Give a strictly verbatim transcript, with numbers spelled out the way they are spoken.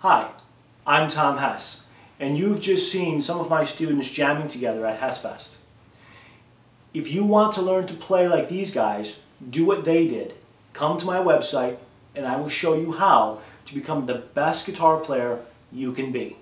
Hi, I'm Tom Hess, and you've just seen some of my students jamming together at HessFest. If you want to learn to play like these guys, do what they did. Come to my website and I will show you how to become the best guitar player you can be.